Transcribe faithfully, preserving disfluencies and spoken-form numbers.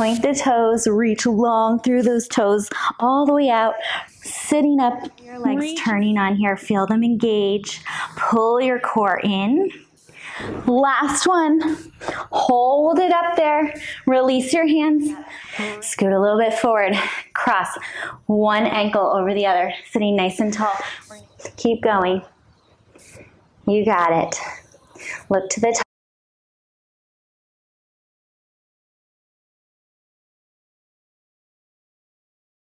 Point the toes, reach long through those toes all the way out, sitting up, your legs reach. Turning on here, feel them engage, pull your core in. Last one, hold it up there, release your hands, scoot a little bit forward, cross one ankle over the other, sitting nice and tall. Keep going, you got it. Look to the top.